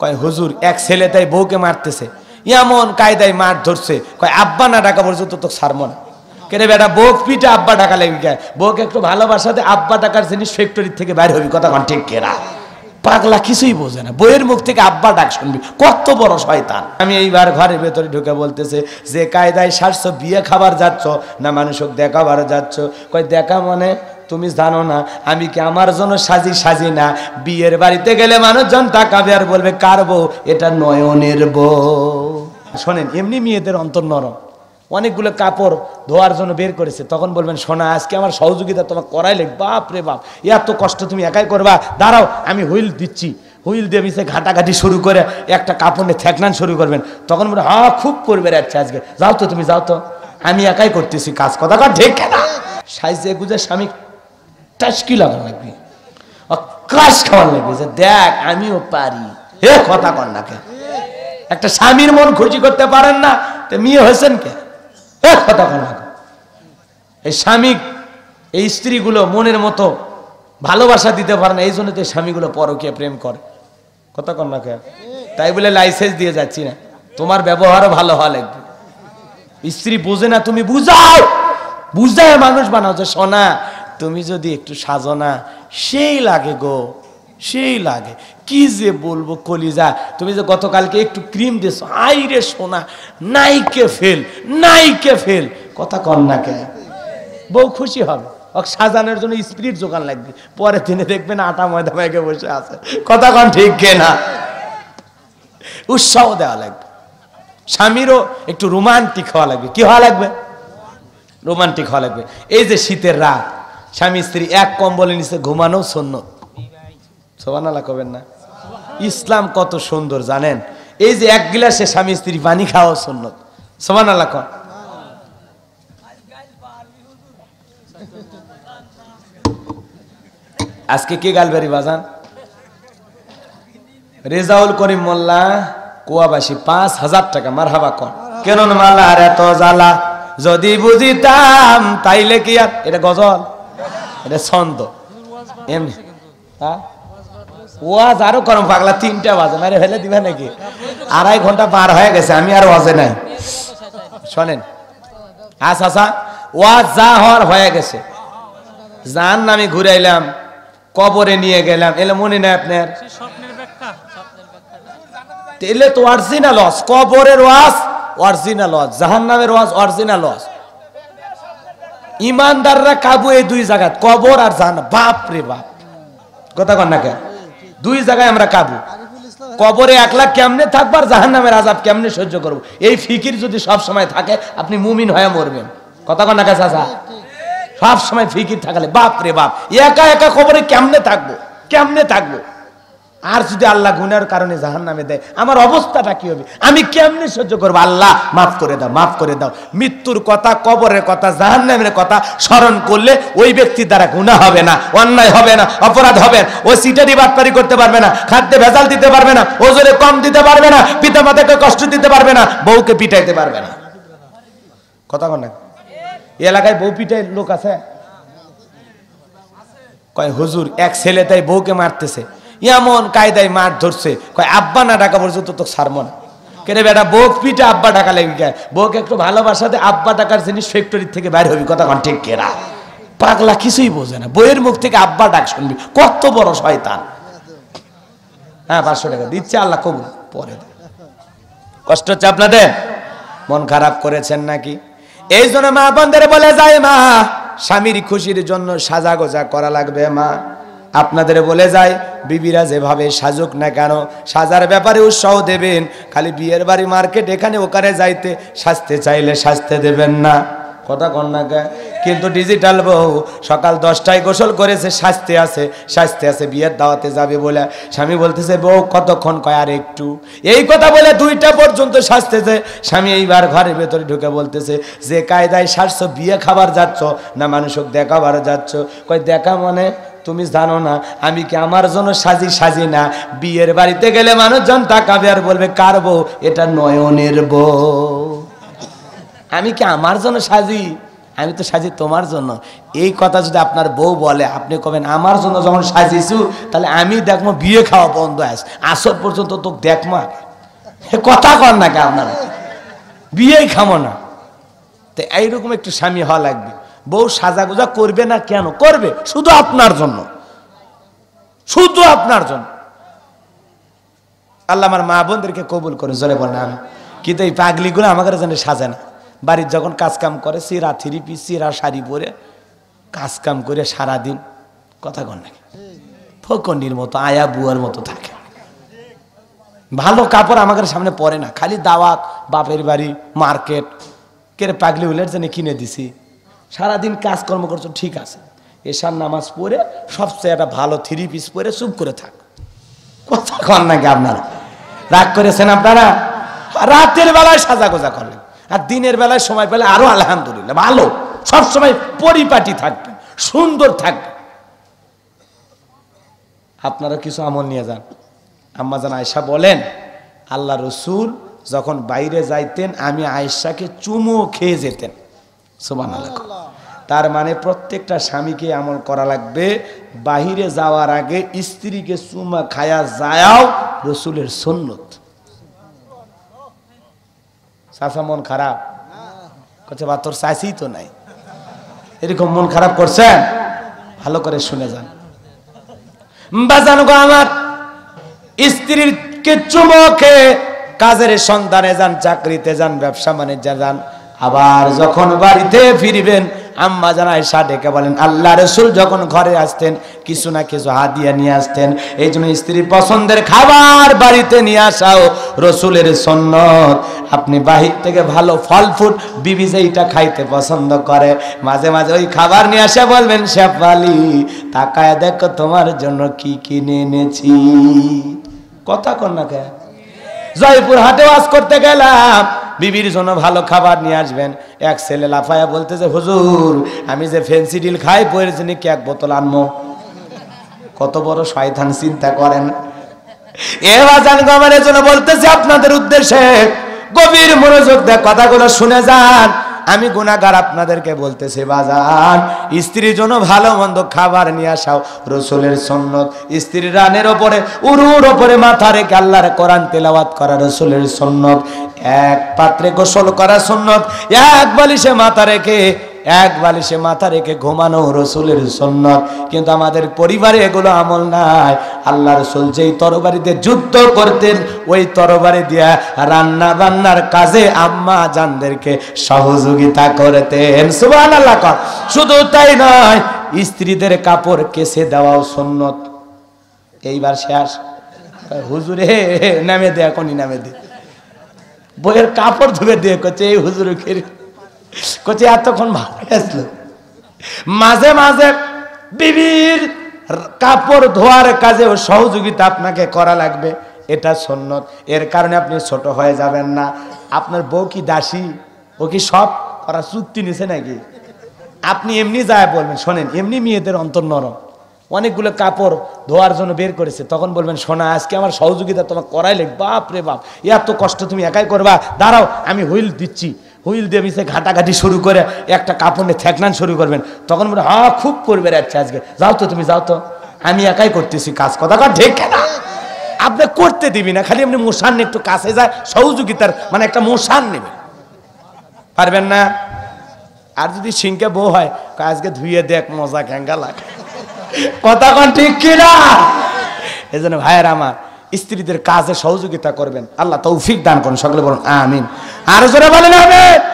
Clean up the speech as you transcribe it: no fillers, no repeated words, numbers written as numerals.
কয় হুজুর এক ছেলে তাই বউকে মারতেছে, এমন কায়দায় মার ধরছে, কয় আব্বা না ডাকা পর্যন্ত তো ছাড়বো না। কেন বেটা বউ পিঠে আব্বা ডাকা লাগবে, বউকে একটু ভালোবাসাতে আব্বা ডাকার জিনিস ফ্যাক্টরি থেকে বাইরে হবি। কথা কন ঠিক কেনা পাগলা কিছুই বোঝে না, বইয়ের মুখ থেকে আব্বা ডাক শুনবি, কত বড় শয়তান। আমি এইবার ঘরের ভেতরে ঢুকে বলতেছে, যে কায়দায় সারছ বিয়ে খাবার যাচ্ছ না মানুষক দেখাবার যাচ্ছ। কয় দেখা মানে তুমি জানো না আমি কি আমার জন্য সাজি সাজি না? বিয়ের বাড়িতে গেলে মানুষজন তাকাবে আর বলবে কার বউ, এটা নয়নের বউ। শোনেন, এমনি মেয়েদের অন্তর নরম, অনেকগুলো কাপড় ধোয়ার জন্য বের করেছে, তখন বলবেন সোনা আজকে আমার সহযোগিতা তোমার করাইলে, বাপ রে বাপ এত কষ্ট তুমি একাই করবা, দাঁড়াও আমি হুইল দিচ্ছি। হুইল দিয়ে মিশে ঘাটাঘাটি শুরু করে একটা কাপড়ে থেকনান শুরু করবেন, তখন বলবেন হা খুব করবে রাখছে আজকে, যাও তো তুমি যাও তো, আমি একাই করতেছি কাজ। কথা কর ঠিক না, সাইজে গুজে স্বামী টাসকি লাগানো লাগবে, কাজ খাওয়ার লাগবে যে দেখ আমিও পারি। হে কথা কর না, কে একটা স্বামীর মন খুশি করতে পারেন না তো মেয়ে হয়েছেন কে? কথা কর না, এই স্বামী এই স্ত্রীগুলো মনের মতো ভালোবাসা দিতে পারে না, এই জন্য তো স্বামীগুলো পরকীয়া প্রেম করে। কথা কর না, কে তাই বলে লাইসেন্স দিয়ে যাচ্ছি না, তোমার ব্যবহারও ভালো হওয়া লাগবে। স্ত্রী বোঝে না, তুমি বুঝাও, বুঝায় মানুষ বানাও যে সোনা তুমি যদি একটু সাজো না সেই লাগে গো, সেই লাগে। কি যে বলবো কলিজা, তুমি যে গতকালকে একটু ক্রিম দিয়েছো, আইরে সোনা নাইকে ফেল নাইকে ফেল। কথা কর না, কে বউ খুশি হবে, ওকে সাজানোর জন্য স্পিরিট জোগান লাগবে, পরে দিনে দেখবেন আটা ময়দা মেঘে বসে আছে। কথা কন ঠিক না, উৎসাহ দেওয়া লাগবে, স্বামীরও একটু রোমান্টিক হওয়া লাগবে। কি হওয়া লাগবে? রোমান্টিক হওয়া লাগবে। এই যে শীতের রাত, স্বামী স্ত্রী এক কম্বলের নিচে ঘুমানো সুন্নত, সুবহানাল্লাহ কবেন না? ইসলাম কত সুন্দর জানেন, এই যে এক গ্লাসে স্বামী স্ত্রী পানি খাওয়া সুন্নত, সুবহানাল্লাহ কন। আজকে কে গালবাড়ি বাজান? রেজাউল করিম মোল্লা কুয়াবাসী, 5000 টাকা মারহাবা কন। কেন মালা আর এত জ্বালা যদি বুঝিতাম তাইলে কি আর। এটা গজল, এটা ছন্দ, এমনি ওয়াজ আরো করম। পাগলা 3টা বাজে, মারে ফেলে দিবা নাকি? 2.5 ঘন্টা পার হয়ে গেছে, আমি আর ওয়াজে নাই। শোনেন আচ্ছা আচ্ছা, ওয়াজ যা হওয়ার হয়ে গেছে, যার নামে ঘুরাইলাম, কবরে নিয়ে গেলাম, এলে মনে নাই আপনার? এলে তো অরিজিনাল ওয়াজ, কবরের ওয়াজ অরিজিনাল ওয়াজ, জাহান্নামের ওয়াজ অরিজিনাল ওয়াজ। ইমানদাররা কাবু এই 2 জায়গায়, কবর আর জাহান্নাম। বাপ রে বাপ, কথা কন না, কে 2 জায়গায় আমরা কাবু। কবরে একলা কেমনে থাকবার, জাহান্নামের আযাব কেমনে সহ্য করব, এই ফিকির যদি সব সময় থাকে আপনি মুমিন হয়ে মরবেন। কথা কন না, কে চাচা সব সময় ফিকির থাকলে বাপ রে বাপ একা একা কবরে কেমনে থাকবো, কেমনে থাকবো? আর যদি আল্লাহ গুনার কারণে জাহান্নামে দেয়, আমার অবস্থাটা কি হবে, আমি কেমনে সহ্য করবো? আল্লাহ মাফ করে দাও, মাফ করে দাও। মৃত্যুর কথা, কবরের কথা, জাহান্নামের কথা স্মরণ করলে ওই ব্যক্তির দ্বারা গুনাহ হবে না, অন্যায় হবে না, অপরাধ হবে না, ও সিটারি বাটপারি করতে পারবে না, খাদ্যে ভেজাল দিতে পারবে না, ওজনে কম দিতে পারবে না, পিতা মাতাকে কষ্ট দিতে পারবে না, বউকে পিটাইতে পারবে না। কথা বল না, এলাকায় বউ পিটাই লোক আছে? কয় হুজুর এক ছেলে তাই বউকে মারতেছে, এমন কায়দায় মার ধরছে, কয় আব্বা না ডাকা পর্যন্ত তো ছাড়বো না। কেন বেটা বউ পিঠে আব্বা ডাকা লাগবে, বউকে একটু ভালোবাসাতে আব্বা ডাকার জিনিস ফ্যাক্টরি থেকে বাইরে হবি। কথা কন ঠিক কেনা, পাগলা কিছুই বোঝে না, বউয়ের মুখ থেকে আব্বা ডাক শুনবি, কত বড় শয়তান। হ্যাঁ 500 টাকা দিচ্ছে, আল্লাহ কবুল পরে। কষ্ট হচ্ছে আপনাদের, মন খারাপ করেছেন নাকি? এই জন্য মা বন্ধের বলে যায়, মা স্বামীর খুশির জন্য সাজা গোজা করা লাগবে। মা আপনাদের বলে যায়, বিবিরা যেভাবে সাজুক না কেন সাজার ব্যাপারে উৎসাহ দেবেন, খালি বিয়ের বাড়ি মার্কেট এখানে ওখানে যাইতে সাজতে চাইলে সাজতে দেবেন না। কথা কন না, কিন্তু ডিজিটাল বউ সকাল 10টায় গোসল করেছে, সাজতে আছে, সাজতে আছে, বিয়ের দাওয়াতে যাবে বলে। স্বামী বলতেছে বউ কতক্ষণ, কয় আর একটু। এই কথা বলে 2টা পর্যন্ত সাজতেছে। স্বামী এইবার ঘরের ভেতরে ঢুকে বলতেছে, যে কায়দায় সাজছ বিয়ে খাবার যাচ্ছ না মানুষক দেখাবার যাচ্ছ। কয় দেখা মানে তুমি জানো না আমি কি আমার জন্য সাজি সাজি না? বিয়ের বাড়িতে গেলে মানুষজন তাকাবে আর বলবে কার বউ, এটা নয়নের বউ। আমি কি আমার জন্য সাজি? আমি তো সাজি তোমার জন্য। এই কথা যদি আপনার বউ বলে আপনি কবেন আমার জন্য যখন সাজিছু তাহলে আমি দেখবো বিয়ে খাওয়া বন্ধ আস আসর পর্যন্ত তো দেখমা কথা কর না কে আপনারা বিয়েই খামো না। তো এইরকম একটু স্বামী হওয়া লাগবে। বউ সাজাগুজা করবে না কেন করবে, শুধু আপনার জন্য, শুধু আপনার জন্য। আল্লাহ আমার মা বোনদেরকে কবুল করে জোরে বলেন আমি। কিন্তু এই পাগলিগুলো আমাদের জন্য সাজে না, বাড়ির যখন কাজকাম করে সিরা থ্রি পিস সিরা শাড়ি পরে কাজকাম করে সারাদিন কথা কন নাকি ফকনির মতো আয়া বুয়ার মতো থাকে, ভালো কাপড় আমাদের সামনে পরে না, খালি দাওয়াত বাপের বাড়ি মার্কেট কেরে পাগলি উলের জন্য কিনে দিছি, সারাদিন কাজকর্ম করছো ঠিক আছে, এশার নামাজ পড়ে সবচেয়ে একটা ভালো থ্রি পিস পরে চুপ করে থাক। কথা কন নাকি আপনারা রাগ করেছেন আপনারা। রাতের বেলায় সাজা গোজা করলেন আর দিনের বেলায় সময় পেলে আরো আলহামদুলিল্লাহ ভালো, সব সময় পরিপাটি থাকবে সুন্দর থাকবে। আপনারা কিছু আমল নিয়ে যান। আম্মা জান আয়েশা বলেন আল্লাহ রসুল যখন বাইরে যাইতেন আমি আয়েশাকে চুমু খেয়ে যেতেন। সুবহানাল্লাহ। তার মানে প্রত্যেকটা স্বামীকে আমল করা লাগবে বাহিরে যাওয়ার আগে স্ত্রীকে চুমা খায়া যাও রসুলের সুন্নত। চাচা মন খারাপ করছে বা তোর চাষি তো নাই, এরকম মন খারাপ করছেন ভালো করে শুনে যান। আমার স্ত্রীর চুমুকে কাজের সন্ধানে যান, চাকরিতে যান, ব্যবসা বাণিজ্যে যান, আবার যখন বাড়িতে ফিরবেন আম্মা জান আয়েশা ডেকে বলেন আল্লাহ রসুল যখন ঘরে আসতেন কিছু না কিছু হাদিয়া নিয়ে আসতেন। এই জন্য স্ত্রীর পছন্দের খাবার বাড়িতে নিয়ে আসাও রসুলের সুন্নত। আপনি বাহির থেকে ভালো ফল ফুড বিবি যেইটা খাইতে পছন্দ করে মাঝে মাঝে ওই খাবার নিয়ে আসা বলবেন শেফালি তাকায় দেখো তোমার জন্য কি কিনে এনেছি। কথা কর না কে। জয়পুর হাটে ওয়াজ করতে গেলাম বিবির জন্য ভালো খাবার নিয়ে আসবেন, এক ছেলে লাফায়া বলতেছে হুজুর আমি যে ফেন্সি ডিল খাই বইয়ের জন্য কি এক বোতল আনবো। কত বড় শয়তান চিন্তা করেন। এবার জান গমানের জন্য বলতেছে আপনাদের উদ্দেশ্যে গভীর মনোযোগ দিয়ে কথাগুলো শুনে যান। আমি গুনাহগার আপনাদেরকে বলতেছি বাজান স্ত্রীর জন্য ভালো মন্দ খাবার নিয়ে আসাও রসুলের সুন্নত। স্ত্রীর রানের ওপরে উরুর ওপরে মাথা রেখে আল্লাহর কোরআন তেলাওয়াত করা রসুলের সুন্নত। এক পাত্রে গোসল করা সুন্নত, এক বালিশে মাথা রেখে ঘুমানো রসুলের সুন্নত। কিন্তু আমাদের পরিবারে এগুলো আমল নাই। আল্লাহ রসুল যেই তরবারিতে যুদ্ধ করতেন ওই তরবারি দিয়া রান্না বান্নার কাজে আম্মা জানদেরকে সহযোগিতা করতেন। সুবহানাল্লাহ। শুধু তাই নয় স্ত্রীদের কাপড় কেচে দেওয়াও সুন্নত। এইবার শেষ হুজুরে নামে দে এখনই নামে দে বইয়ের কাপড় ধুবে দিয়ে করছে এই হুজুরে কচি এতক্ষণ ভালো আসলো। মাঝে মাঝে বিবির কাপড় ধোয়ার কাজে ও সহযোগিতা আপনাকে করা লাগবে, এটা সুন্নত। এর কারণে আপনি ছোট হয়ে যাবেন না। আপনার বউ কি দাসী, ও কি সব করা চুক্তি নিছে নাকি? আপনি এমনি যায় বলবেন শোনেন, এমনি মেয়েদের অন্তর নরম, অনেকগুলো কাপড় ধোয়ার জন্য বের করেছে, তখন বলবেন শোনা আজকে আমার সহযোগিতা তোমার করাই লাগবে। বাপ রে বাপ এত কষ্ট তুমি একাই করবা, দাঁড়াও আমি হুইল দিচ্ছি। হুইল দিয়ে মিশে ঘাটাঘাটি শুরু করে একটা কাপড়ে থেকনান শুরু করবেন, তখন বলে হা খুব করবে রাখছে আজকে, যাও তো তুমি যাও তো আমি একাই করতেছি কাজ। কথা ঠিক না, আপনি করতে দিবি না, খালি আপনি মোশান একটু কাছে যায় সহযোগিতার মানে একটা মোশান নেবে পারবেন না। আর যদি সিংকে বউ হয় আজকে ধুয়ে দেখ মজা ঘ্যাঙ্গা লাগে। কথা ঠিক কিনা? এই জন্য ভাইয়ের আমার স্ত্রীদের কাজে সহযোগিতা করবেন। আল্লাহ তৌফিক দান করুন। সকলে বলুন আমিন। আর জোরে বলেন আমিন।